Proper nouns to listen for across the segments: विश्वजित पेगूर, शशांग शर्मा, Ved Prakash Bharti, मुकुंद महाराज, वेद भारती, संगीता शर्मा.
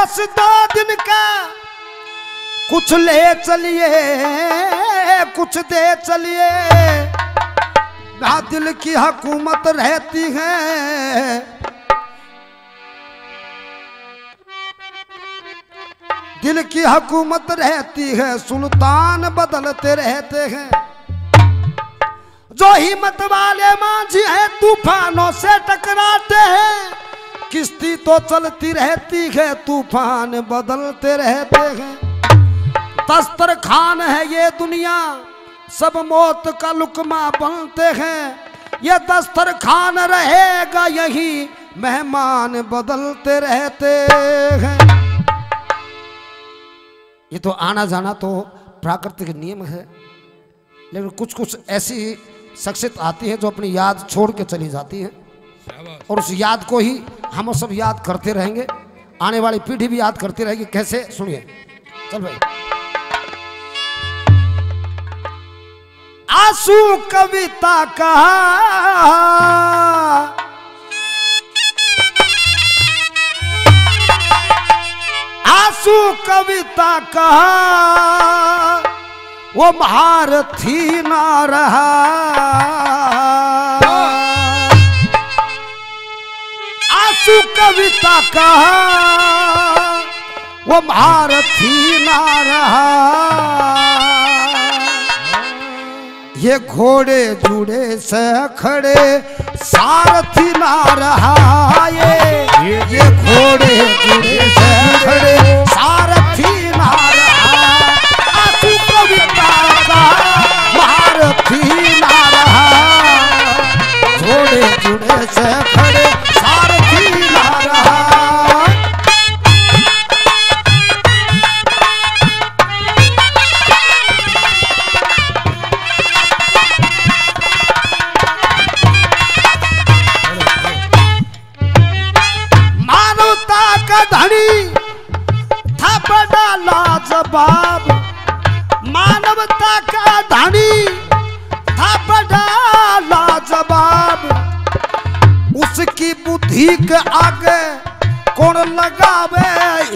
बस 2 दिन का कुछ ले चलिए कुछ दे चलिए, ना दिल की हुकूमत रहती है दिल की हुकूमत रहती है। सुल्तान बदलते रहते हैं, जो हिम्मत वाले मांझी हैं तूफानों से टकराते हैं। किश्ती तो चलती रहती है, तूफान बदलते रहते हैं। दस्तरखान है ये दुनिया, सब मौत का लुकमा बनते हैं। ये दस्तरखान रहेगा यही, मेहमान बदलते रहते हैं। ये तो आना जाना तो प्राकृतिक नियम है, लेकिन कुछ कुछ ऐसी शख्सियत आती है जो अपनी याद छोड़ के चली जाती है, और उस याद को ही हम सब याद करते रहेंगे, आने वाली पीढ़ी भी याद करती रहेगी। कैसे, सुनिए। चल भाई। आंसू कविता का आंसू कविता का वो महारथी ना रहा। आंसू कविता का वो महारथी ना रहा। ये घोड़े जुड़े से खड़े सारथी ना रहा। ये घोड़े जुड़े से खड़े सारथी ना रहा। आंसू कविता का महारथी ना रहा। घोड़े जुड़े से खड़े बाब, मानवता का धनी था बड़ा लाजवाब। उसकी बुद्धि के आगे कौन लगावे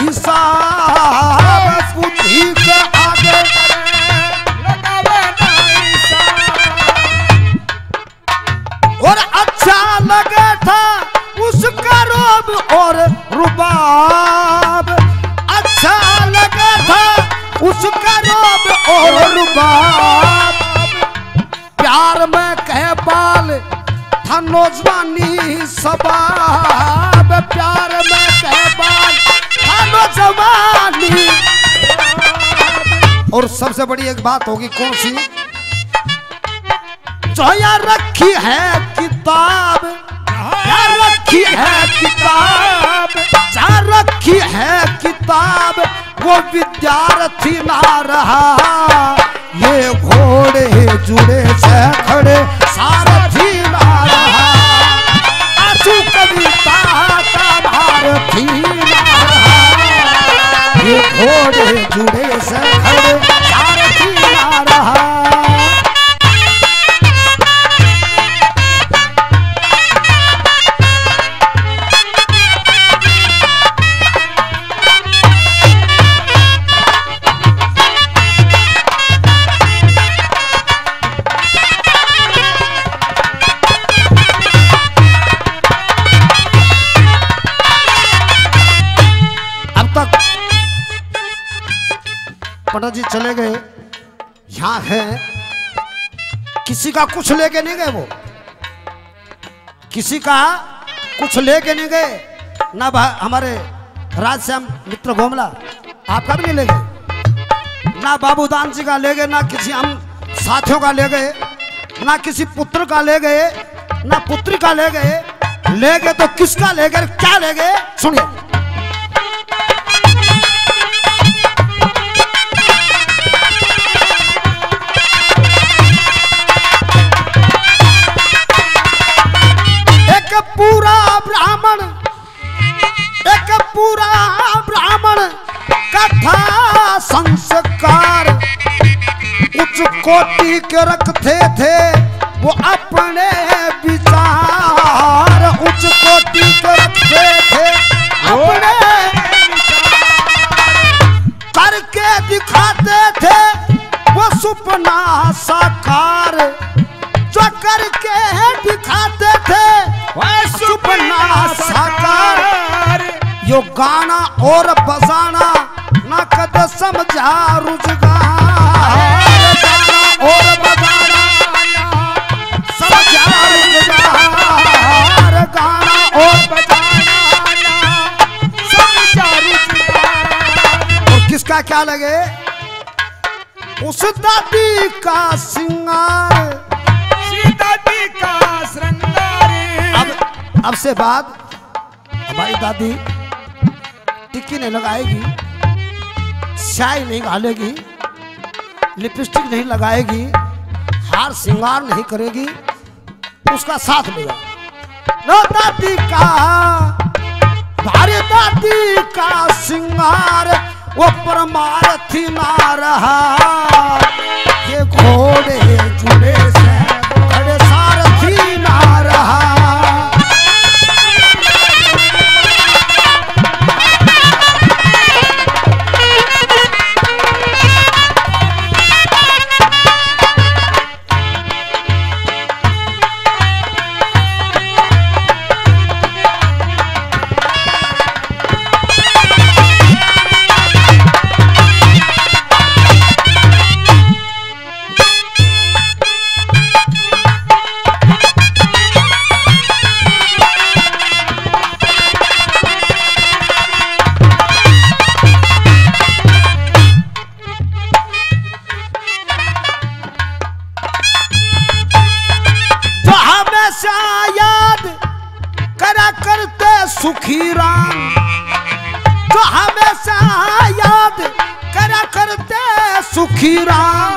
हिसाब। बुद्धि के आगे लगावे हिसाब। और अच्छा लगे था उसका रोब और रुबाब। अच्छा लगा था उसका रोब और रुबाब। प्यार में कह बाल था नौजवानी सबाब। प्यार में कह बाल था नौजवानी। और सबसे बड़ी एक बात होगी, कौन सी? जो यार रखी है किताब, यार रखी है किताब, जहाँ रखी है किताब वो विद्यार्थी ना रहा। ये घोड़े जुड़े से खड़े सारथी ना रहा। आंसू कविता का भारती ना रहा। ये घोड़े जुड़े से खड़े सारथी ना रहा। पंडित जी चले गए, यहाँ है, किसी का कुछ लेके नहीं गए। वो किसी का कुछ लेके नहीं गए ना। हमारे राजश्याम मित्र गोमला आपका भी नहीं ले गए, ना बाबूदान जी का ले गए, ना किसी हम साथियों का ले गए, ना किसी पुत्र का ले गए, ना पुत्री का ले गए। ले गए तो किसका ले गए, क्या ले गए, सुनिए। पूरा ब्राह्मण कथा संस्कार उच्च कोटि के रखते थे वो अपने विचार। उच्च कोटि के रखते थे अपने विचार। और फसाना न कद समझा रुजगार और बजाना समझा रुजगार गाना और बजाना समझा रुजगार। और किसका क्या लगे उस दादी का सिंगार दादी का श्रृंगार। अब से बाद हमारी दादी टिक्की नहीं लगाएगी, स्याही नहीं घालेगी, लिपस्टिक नहीं लगाएगी, हार श्रृंगार नहीं करेगी, उसका साथ लेगा। नो दादी का भारी दादी का श्रृंगार वो परमार थी ना रहा। ये घोड़े जुड़े से बड़े सार थी ना रहा। सुखी राम जो हमेशा याद करा करते सुखी राम,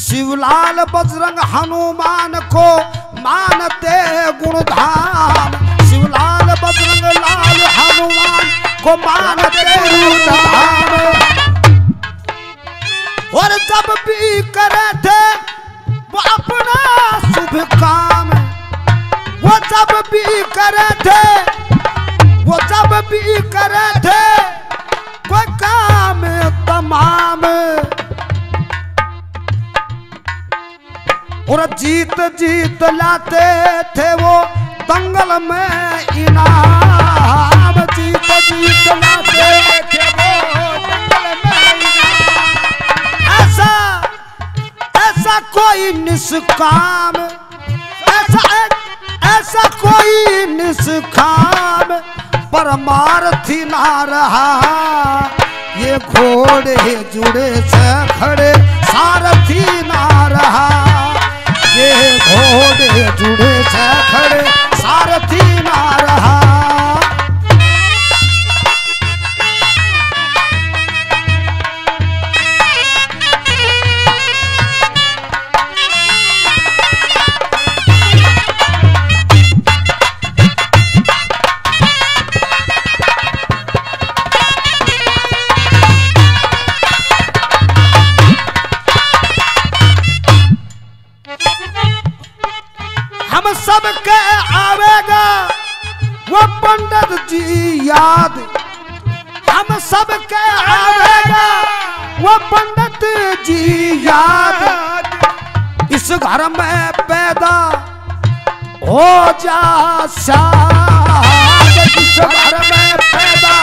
शिवलाल बजरंग हनुमान को मानते गुणधाम, शिवलाल बजरंग लाल हनुमान को मानते गुणधाम। और जब भी करे थे वो अपना शुभ काम, वो जब भी करे थे वो जब भी करे थे वो काम तमाम। और जीत जीत लाते थे वो दंगल में इनाम, जीत जीत लाते थे वो दंगल में इनाम। ऐसा ऐसा कोई निष्काम, ऐसा ऐसा कोई निष्काम परमार्थी ना रहा। ये घोड़े जुड़े से खड़े सारथी ना रहा। ये घोड़े जुड़े से खड़े सारथी ना रहा। सबके आवेगा वो पंडित जी याद, हम सबके आवेगा वो पंडित जी याद। इस घर में पैदा हो जा शाद, इस घर में पैदा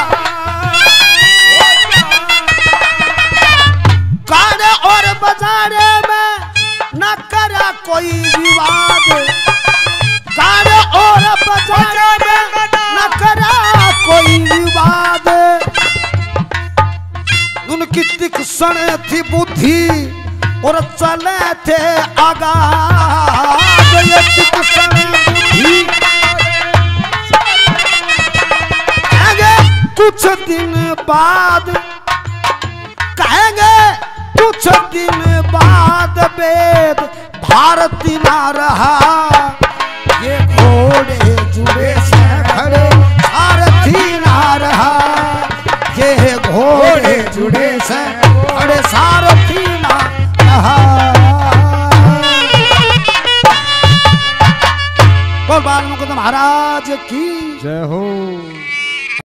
गाने और बजाने में न करा कोई विवाद, गाने और बजाने में न करा कोई विवाद। उनकी तीक्ष्ण थी बुद्धि और चले थे आगाज, ये तीक्ष्ण बुद्धि। कहेंगे कुछ दिन बाद, कहेंगे कुछ दिन बाद वेद भारती ना रहा। ये घोड़े जुड़े से खड़े सारथी ना रहा। ये घोड़े जुड़े से खड़े सारथी ना रहा। बोल बाल मुकुंद महाराज की जय हो।